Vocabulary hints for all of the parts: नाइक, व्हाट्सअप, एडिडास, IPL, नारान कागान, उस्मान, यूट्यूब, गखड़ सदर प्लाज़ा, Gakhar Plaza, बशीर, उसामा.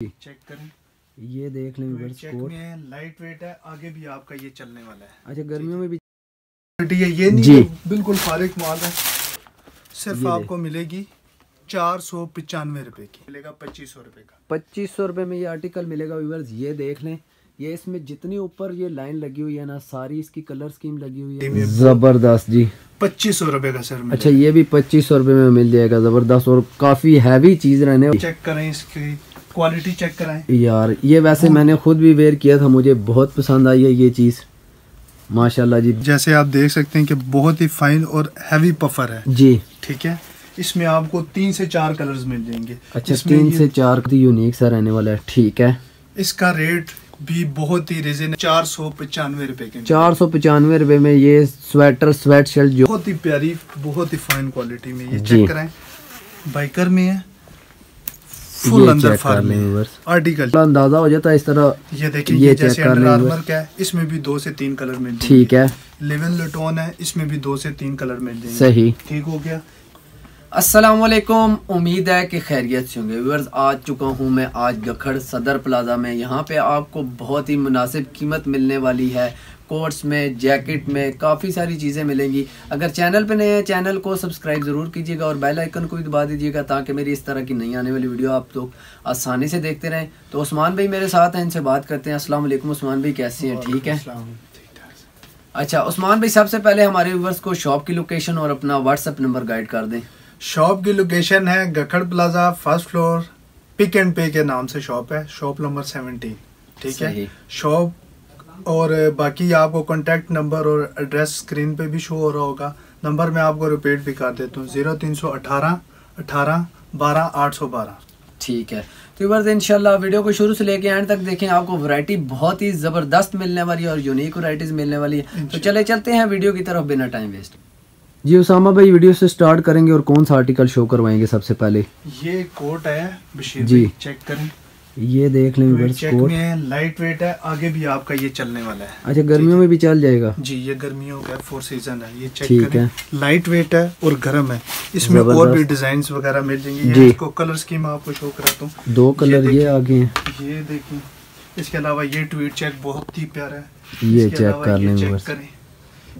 Check करें, ये देख लें, चेक में लाइट वेट है, आगे भी आपका ये चलने वाला है। अच्छा, गर्मियों में भी ये नहीं, बिल्कुल फारिग माल है, सिर्फ आपको मिलेगी 495 रुपए की, मिलेगा 2500 रुपए का। 2500 रुपए में ये आर्टिकल मिलेगा व्यूअर्स, ये देख लें। ये इसमें जितनी ऊपर ये लाइन लगी हुई है ना, सारी इसकी कलर स्कीम लगी हुई है, जबरदस्त जी। 2500 रुपए का सर। अच्छा, ये भी 2500 रुपए में मिल जाएगा, जबरदस्त और काफी हैवी चीज रहने। चेक करें इसकी क्वालिटी, चेक कराएं यार। ये वैसे मैंने खुद भी वेयर किया था, मुझे बहुत पसंद आई है ये चीज, माशाल्लाह जी। जैसे आप देख सकते हैं कि बहुत ही फाइन और हैवी पफर है जी, ठीक है। इसमें आपको 3 से 4 कलर्स मिल जाएंगे। अच्छा, 3 से 4 यूनिक सा रहने वाला है, ठीक है। इसका रेट भी बहुत ही रीजनेबल, 495 रुपए के। 495 रुपए में ये स्वेटर स्वेट शर्ट जो बहुत ही प्यारी, बहुत ही फाइन क्वालिटी में। ये चेक कराएं, बाइकर में है, फुल अंदर फार्म आर्टिकल। अंदाजा हो जाता है इस तरह। ये देखिए, ये जैसे अंडर आर्मर का है, इसमें भी 2 से 3 कलर मिल जाएंगे, ठीक है। लेवन लटोन है, इसमें भी 2 से 3 कलर मिल जाएंगे, सही, ठीक हो गया। अस्सलाम वालेकुम, उम्मीद है कि खैरियत से होंगे व्यूअर्स। आ चुका हूं मैं आज गखड़ सदर प्लाज़ा में। यहाँ पे आपको बहुत ही मुनासिब कीमत मिलने वाली है, कोट्स में, जैकेट में, काफ़ी सारी चीज़ें मिलेंगी। अगर चैनल पे नए हैं, चैनल को सब्सक्राइब ज़रूर कीजिएगा और बेल आइकन को भी दबा दीजिएगा, ताकि मेरी इस तरह की नई आने वाली वीडियो आप लोग तो आसानी से देखते रहें। तो उस्मान भाई मेरे साथ हैं, इनसे बात करते हैं। अस्सलाम वालेकुम उस्मान भाई, कैसे हैं? ठीक है। अच्छा उस्मान भाई, सबसे पहले हमारे व्यूअर्स को शॉप की लोकेशन और अपना व्हाट्सअप नंबर गाइड कर दें। शॉप की लोकेशन है Gakhar plaza, first floor, pick and pay के नाम से शॉप है, शॉप नंबर 17, ठीक है। शॉप और बाकी आपको कॉन्टेक्ट नंबर और एड्रेस स्क्रीन पे भी शो हो रहा होगा। नंबर मैं आपको रिपीट भी कर देता हूँ, 0318-18-12-812, ठीक है। तो बस इंशाल्लाह वीडियो को शुरू से लेके एंड तक देखें, आपको वैरायटी बहुत ही ज़बरदस्त मिलने वाली है और यूनिक वैरायटीज मिलने वाली है। तो चले चलते हैं वीडियो की तरफ बिना टाइम वेस्ट। जी उसामा भाई, वीडियो से स्टार्ट करेंगे और कौन सा आर्टिकल शो करवाएंगे? सबसे पहले ये कोट है बशीर जी, चेक करें, ये देख लें व्यूअर्स, कोट में लाइट वेट है, आगे भी आपका ये चलने वाला है। अच्छा, गर्मियों में भी चल जाएगा जी, ये गर्मियों का 4 सीजन है। ये चेक करें, लाइट वेट है और गर्म है। इसमें और भी डिजाइन वगैरह मिल जाएंगे। ये इसको कलर स्कीम आपको शो कराता हूँ, 2 कलर ये आगे हैं, ये देखिए। इसके अलावा ये ट्वीट चेक बहुत ही प्यारा है, ये चेक कर लें।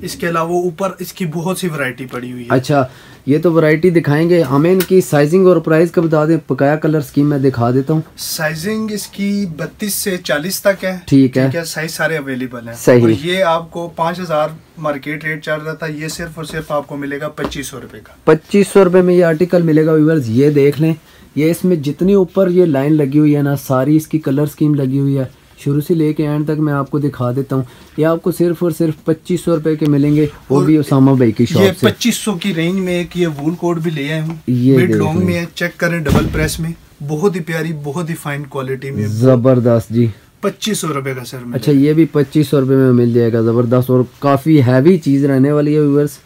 इसके अलावा ऊपर इसकी बहुत सी वैरायटी पड़ी हुई है। अच्छा, ये तो वैरायटी दिखाएंगे, हमें इनकी साइजिंग और प्राइस का बता दें। पकाया कलर स्कीम मैं दिखा देता हूँ। साइजिंग इसकी 32 से 40 तक है, ठीक है, क्या साइज सारे अवेलेबल है, सही। और ये आपको 5000 मार्केट रेट चल रहा था, ये सिर्फ और सिर्फ आपको मिलेगा 2500 रुपए का। 2500 रुपए में ये आर्टिकल मिलेगा व्यूअर्स, ये देख लें। ये इसमें जितनी ऊपर ये लाइन लगी हुई है ना, सारी इसकी कलर स्कीम लगी हुई है, शुरू से लेके एंड तक मैं आपको दिखा देता हूँ। ये आपको सिर्फ और सिर्फ 2500 रुपए के मिलेंगे, वो भी उसामा भाई की शॉप से। 2500 की रेंज में एक ये वूल कोट भी ले आया हूँ, मिड लॉन्ग में है, चेक करें, डबल प्रेस में, बहुत ही प्यारी, बहुत ही फाइन क्वालिटी में, जबरदस्त जी। 2500 रुपए का सर। अच्छा, ये भी 2500 रुपए में मिल जाएगा, जबरदस्त और काफी हैवी चीज रहने वाली है व्यूअर्स,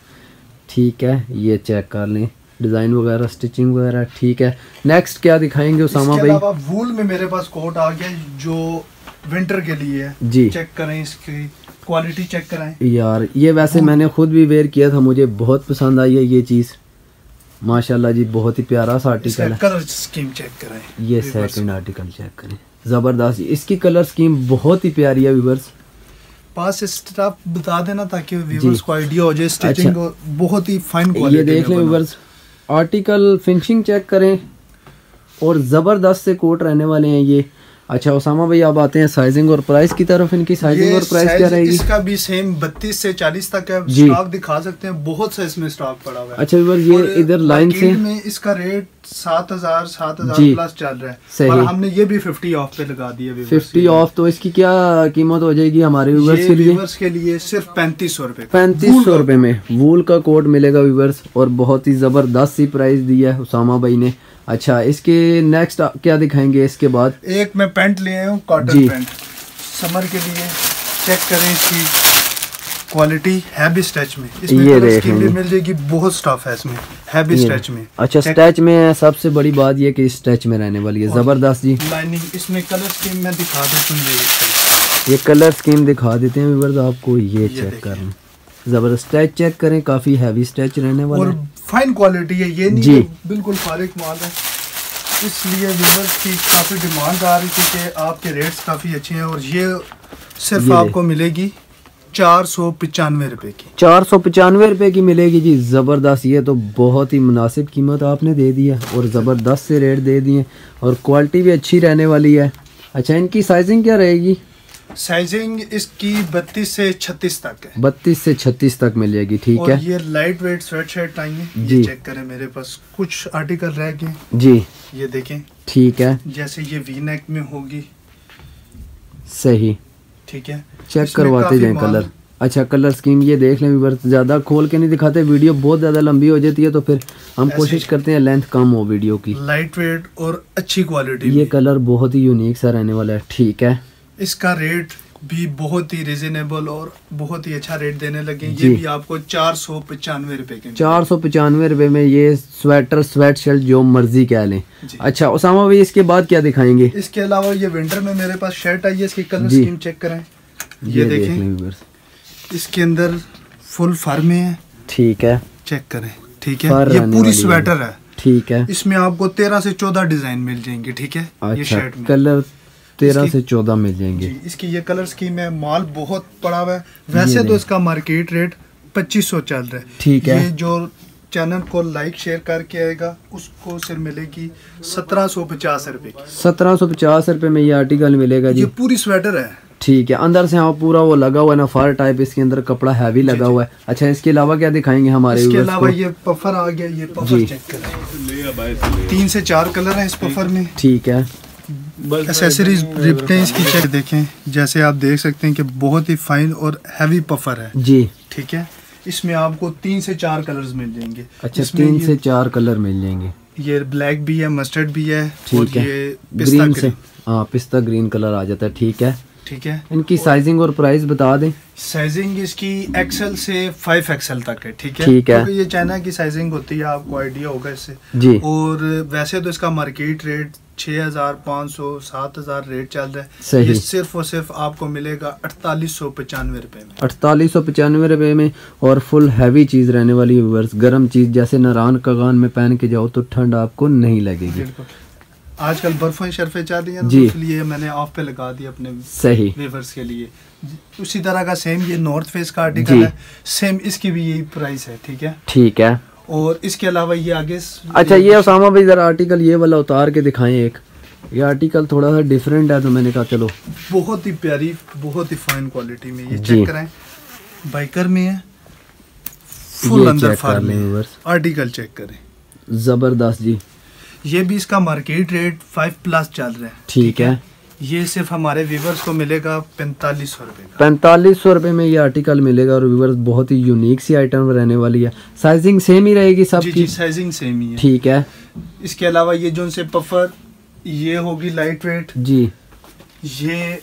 ठीक है। ये चेक कर लें, डिजाइन वगैरह, स्टिचिंग वगैरह, ठीक है। नेक्स्ट क्या दिखाएंगे उसामा भाई? वूल में मेरे पास कोट आ गया जो विंटर के लिए है जी, चेक करें इसकी क्वालिटी, चेक कराएं यार। ये वैसे मैंने खुद भी वेयर किया था, मुझे बहुत पसंद आई है ये चीज़, माशाल्लाह जी, बहुत ही प्यारा सा आर्टिकल है। कलर स्कीम चेक कराएं, ये सेकंड आर्टिकल चेक करें, ज़बरदस्त। इसकी कलर स्कीम बहुत ही प्यारी है व्यूअर्स, पास स्टाफ बता देना ताकि व्यूअर्स को आइडिया हो जाए, स्टिचिंग बहुत ही फाइन क्वालिटी। ये देख लें व्यूअर्स, आर्टिकल फिनिशिंग चेक करें और ज़बरदस्त से कोट रहने वाले हैं ये। अच्छा उसामा भाई, आप आते हैं साइजिंग और प्राइस की तरफ। इनकी साइजिंग और प्राइस क्या रहेगी? इसका भी सेम 32 से 40 तक है, स्टॉक दिखा सकते हैं, बहुत सा इसमें स्टॉक पड़ा हुआ है। अच्छा ये इधर लाइन से में इसका रेट 7000 प्लस चल रहा है, और हमने ये भी 50 ऑफ पे लगा दिया, 50 ऑफ। तो इसकी क्या कीमत हो जाएगी हमारे व्यूअर्स के लिए? सिर्फ 3500 रुपए। 3500 रुपए में वूल का कोट मिलेगा व्यूअर्स, और बहुत ही जबरदस्त सी प्राइस दिया है उसामा भाई ने। अच्छा, इसके नेक्स्ट क्या दिखाएंगे? इसके बाद एक मैं पैंट ले आया हूँ, कॉटन पैंट, समर के लिए। चेक करें इसकी क्वालिटी, हैवी स्ट्रेच में, इसमें ये स्किन भी मिल जाएगी, बहुत स्टफ है इसमें, हैवी स्ट्रेच में। अच्छा, स्ट्रेच में है, सबसे बड़ी बात ये कि स्ट्रेच में रहने वाली है, जबरदस्त जी। लाइनिंग इसमें कलर स्कीम मैं दिखा देता हूँ, ये कलर स्कीम दिखा देते हैं व्यूअर्स आपको, ये चेक करें, जबरदस्त स्ट्रेच चेक करें, काफी हैवी स्ट्रेच रहने वाला है, फाइन क्वालिटी है, ये नहीं बिल्कुल फारिग माल है। इसलिए व्यूअर्स की काफ़ी डिमांड आ रही थी कि आपके रेट्स काफ़ी अच्छे हैं और ये सिर्फ आपको मिलेगी 495 रुपये की, 495 रुपये की मिलेगी जी। ज़बरदस्त, ये तो बहुत ही मुनासिब कीमत आपने दे दी है और ज़बरदस्त से रेट दे दिए और क्वालिटी भी अच्छी रहने वाली है। अच्छा, इनकी साइजिंग क्या रहेगी? साइजिंग इसकी 32 से 36 तक है, 32 से 36 तक मिलेगी, ठीक है। ये लाइट वेट स्वेटशर्ट आई है जी, चेक करें, मेरे पास कुछ आर्टिकल रह गए जी, ये देखें, ठीक है। जैसे ये वी नेक में होगी, सही, ठीक है, चेक करवाते जाएं कलर। अच्छा, कलर स्कीम ये देख लें व्यूअर्स, ज़्यादा खोल के नहीं दिखाते, वीडियो बहुत ज़्यादा लंबी हो जाती है तो फिर हम कोशिश करते हैं लेंथ कम हो वीडियो की, लाइट वेट और अच्छी क्वालिटी। ये कलर बहुत ही यूनिक सा रहने वाला है, ठीक है। इसका रेट भी बहुत ही रिजनेबल और बहुत ही अच्छा रेट देने लगे, ये भी आपको 495 रुपये के, 495 रुपये में ये स्वेटर स्वेट शर्ट जो मर्जी कह लें। अच्छा उसामा भाई, इसके बाद क्या दिखाएंगे? इसके अलावा ये विंटर में मेरे पास शर्ट आई है, इसकी कलर स्कीम चेक करें, ये देखें, इसके अंदर फुल फर में है, ठीक है, चेक करें, ठीक है। ये पूरी स्वेटर है, ठीक है, इसमें आपको 13 से 14 डिजाइन मिल जाएंगे, ठीक है। ये शर्ट में कलर 13 से 14 मिल जाएंगे। इसकी ये कलर स्कीम है, माल बहुत पड़ा हुआ है, वैसे तो इसका मार्केट रेट 2500 चल रहा है, ठीक है। ये जो चैनल को लाइक शेयर करके आएगा उसको सिर्फ मिलेगी 1750 रुपए की, 1750 रुपए में ये आर्टिकल मिलेगा जी। ये पूरी स्वेटर है, ठीक है, अंदर से हाँ पूरा वो लगा हुआ है ना, फार टाइप इसके अंदर कपड़ा हैवी लगा हुआ है। अच्छा, इसके अलावा क्या दिखाएंगे हमारे? इसके अलावा ये पफर आ गया, ये पफर चेक करें, 3 से 4 कलर है इस पफर में, ठीक है। एक्सेसरीज रिपटेंस की चेक देखें, जैसे आप देख सकते हैं कि बहुत ही फाइन और हैवी पफर है जी, ठीक है। इसमें आपको 3 से 4 कलर्स मिल जाएंगे। अच्छा, 3 से 4 कलर मिल जाएंगे, ये ब्लैक भी है, मस्टर्ड भी है, ठीक है, ग्रीन से, हाँ पिस्ता ग्रीन कलर आ जाता है, ठीक है, ठीक है। इनकी साइजिंग और प्राइस बता दें। साइजिंग इसकी एक्सएल से 5XL तक है, ठीक है, ठीक है। तो ये चाइना की साइजिंग होती है, आपको आइडिया होगा इससे जी। और वैसे तो इसका मार्केट रेट 6500 7000 रेट चल रहा है, ये सिर्फ और सिर्फ आपको मिलेगा 4895 रुपए में, 4895 रुपए में और फुल हैवी चीज रहने वाली है, गर्म चीज, जैसे नारान कागान में पहन के जाओ तो ठंड आपको नहीं लगेगी। आजकल बर्फें शर्फे चल रही है तो इसलिए मैंने ऑफ पे लगा दिया अपने व्यूअर्स के लिए। उसी तरह का सेम ये नॉर्थ फेस का आर्टिकल है, सेम इसकी भी यही प्राइस है, ठीक है, ठीक है। और इसके अलावा ये आगे, अच्छा ये उसामा भाई जरा आर्टिकल ये वाला उतार के दिखाएं एक, ये आर्टिकल थोड़ा सा डिफरेंट है तो मैंने कहा चलो। बहुत ही प्यारी, बहुत ही फाइन क्वालिटी में, ये चेक कराएं, बाइकर में है, फुल अंदर फार्म में, आर्टिकल चेक करें, जबरदस्त जी। ये भी इसका मार्केट रेट 5+ चल रहा है, ठीक है। ये सिर्फ हमारे व्यूअर्स को मिलेगा 4500 रुपये का, 4500 रुपये में ये आर्टिकल मिलेगा और व्यूअर्स बहुत ही यूनिक सी आइटम रहने वाली है। साइजिंग सेम ही रहेगी सब की? जी, साइजिंग सेम ही है, ठीक है। इसके अलावा ये जो उनसे पफर, ये होगी लाइट वेट जी, ये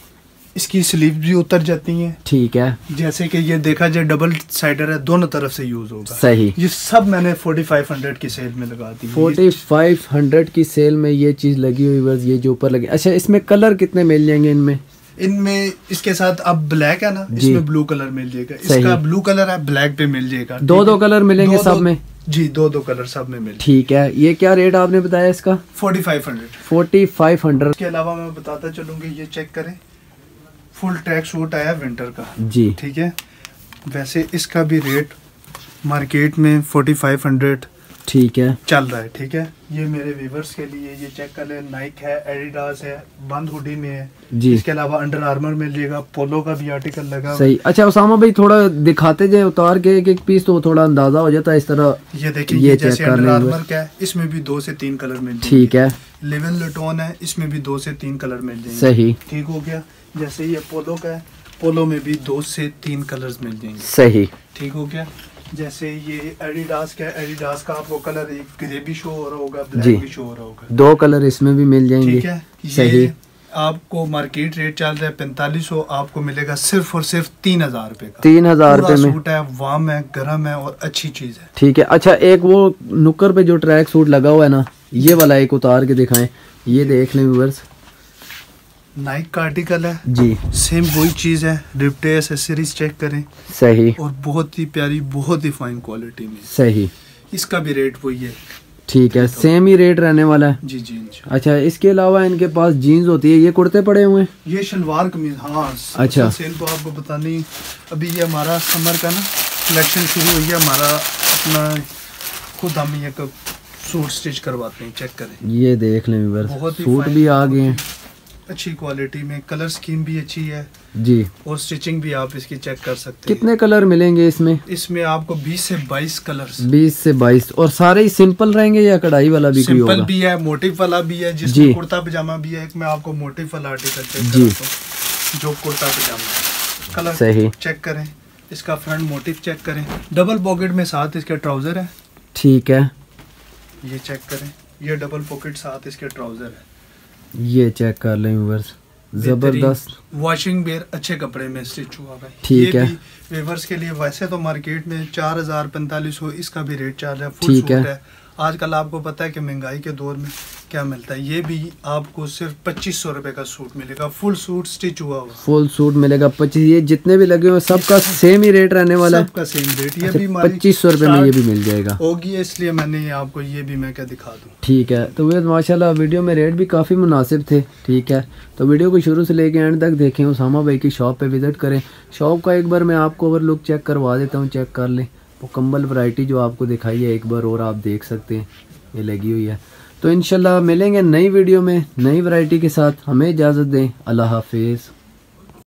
इसकी स्लीव भी उतर जाती है, ठीक है। जैसे कि ये देखा जाए डबल साइडर है, दोनों तरफ से यूज होगा, सही। ये सब मैंने 4500 की सेल में लगा दी, 4500 की सेल में ये चीज लगी हुई बस, ये जो ऊपर लगी। अच्छा, इसमें कलर कितने मिल जाएंगे इनमें? इनमें इसके साथ अब ब्लैक है ना, इसमें ब्लू कलर मिल जाएगा, इसका ब्लू कलर है, ब्लैक पे मिल जाएगा, दो कलर मिलेंगे सब में जी, दो कलर सब में मिले, ठीक है। ये क्या रेट आपने बताया इसका? 4500। इसके अलावा मैं बताता चलूंगी, ये चेक करें, फुल ट्रैक सूट आया विंटर का जी, ठीक है। वैसे इसका भी रेट मार्केट में 4500, ठीक है, चल रहा है, ठीक है। ये मेरे व्यूअर्स के लिए, ये चेक कर ले, नाइक है, एडिडास है, बंद हुडी में है जी। इसके अलावा अंडर आर्मर मिल जाएगा, पोलो का भी आर्टिकल लगा, सही। अच्छा उसामा भाई, थोड़ा दिखाते जाए उतार के एक पीस तो थोड़ा अंदाजा हो जाता है। इस तरह ये देखिए, ये जैसे अंडर आर्मर का है, इसमें भी 2 से 3 कलर मिल जाएंगे, ठीक है। लेवल लटोन है, इसमें भी 2 से 3 कलर मिल जाएंगे, सही, ठीक हो गया। जैसे ये पोलो का है, पोलो में भी 2 से 3 कलर्स मिल जाएंगे, सही, ठीक हो गया। जैसे ये एडिडास का है, एडिडास का आपको कलर एक ग्रेवी शो हो रहा होगा, ब्लैक भी शो हो रहा होगा, 2 कलर इसमें भी मिल जाएंगे, ठीक है, सही। आपको मार्केट रेट चल रहा है 4500, आपको मिलेगा सिर्फ और सिर्फ 3000 रुपए का, 3000 रुपए में सूट है, वार्म है, गर्म है और अच्छी चीज है, ठीक है। अच्छा, एक वो नुक्कर पे जो ट्रैक सूट लगा हुआ है ना, ये वाला एक उतार के दिखाएं, ये देख लें व्यूअर्स, नाइक का आर्टिकल है जी, सेम वही चीज है, रिप्टे एक्सेसरीज चेक करें, सही, और बहुत ही प्यारी, बहुत ही फाइन क्वालिटी में, सही। इसका भी रेट वही है ठीक है, सेम ही रेट रहने वाला है जी जी। अच्छा, इसके अलावा इनके पास जीन्स होती है, ये कुर्ते पड़े हुए हैं, ये शलवार कमीज। हाँ अच्छा, सेल तो आपको पता नहीं, अभी ये हमारा समर का ना कलेक्शन शुरू हुई है, हमारा अपना खुद हम ये सूट स्टिच करवाते हैं, चेक करें ये देख लें सूट भी आ गए हैं अच्छी क्वालिटी में, कलर स्कीम भी अच्छी है जी, और स्टिचिंग भी आप इसकी चेक कर सकते हैं। कितने कलर मिलेंगे इसमें? इसमें आपको 20 से 22 कलर्स, 20 से 22 और सारे ही सिंपल रहेंगे या कढ़ाई वाला भी? सिंपल भी है, मोटिफ वाला भी है, जिसमें कुर्ता पजामा भी है। एक मैं आपको मोटिफ वाला आर्टिकल चेक जी, जो कुर्ता पजामा कलर सही चेक करें, इसका फ्रंट मोटिफ चेक करें, डबल पॉकेट में साथ इसके ट्राउजर है। ठीक है, ये चेक करें, ये डबल पॉकेट साथ इसके ट्राउजर है, ये चेक कर लें व्यूअर्स, जबरदस्त वॉशिंग वेयर अच्छे कपड़े में स्टिच हुआ भाई। ठीक है व्यूअर्स के लिए, वैसे तो मार्केट में 4000-4500 इसका भी रेट चार्ज है, फुल सूट है। आजकल आपको पता है कि महंगाई के दौर में क्या मिलता है, ये भी आपको सिर्फ 2500 रुपए का सूट मिलेगा, फुल सूट स्टिच हुआ हुआ, फुल सूट मिलेगा 25। ये जितने भी लगे हुए सबका सेम ही रेट रहने वाला है, सबका सेम रेट। ये भी 2500 रुपए में ये भी मिल जाएगा होगी, इसलिए मैंने आपको ये भी मैं क्या दिखा दूँ। ठीक है, तो वे माशाल्लाह वीडियो में रेट भी काफ़ी मुनासिब थे। ठीक है, तो वीडियो को शुरू से लेकर एंड तक देखें, उसामा भाई की शॉप पर विज़िट करें। शॉप का एक बार मैं आपको ओवरलुक चेक करवा देता हूँ, चेक कर लें मुकम्मल वैरायटी जो आपको दिखाई है, एक बार और आप देख सकते हैं ये लगी हुई है। तो इंशाल्लाह मिलेंगे नई वीडियो में नई वैरायटी के साथ, हमें इजाज़त दें, अल्लाह हाफिज़।